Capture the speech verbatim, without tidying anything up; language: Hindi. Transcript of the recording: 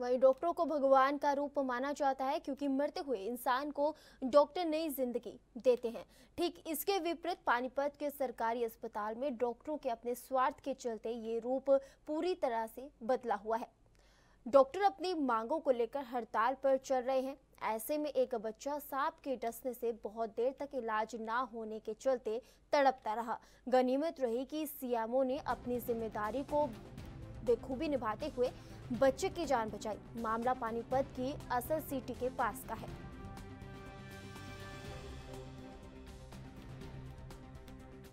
वहीं डॉक्टरों को भगवान का रूप माना जाता है क्योंकि मरते हुए इंसान को डॉक्टर नई जिंदगी देते हैं। ठीक इसके विपरीत पानीपत के सरकारी अस्पताल में डॉक्टरों के अपने स्वार्थ के चलते ये रूप पूरी तरह से बदला हुआ है। डॉक्टर अपनी मांगों को लेकर हड़ताल पर चल रहे हैं। ऐसे में एक बच्चा सांप के डसने से बहुत देर तक इलाज ना होने के चलते तड़पता रहा। गनीमत रही कि सीएमओ ने अपनी जिम्मेदारी को बेखूबी निभाते हुए बच्चे की जान बचाई। मामला पानीपत की अंसल सिटी के पास का है।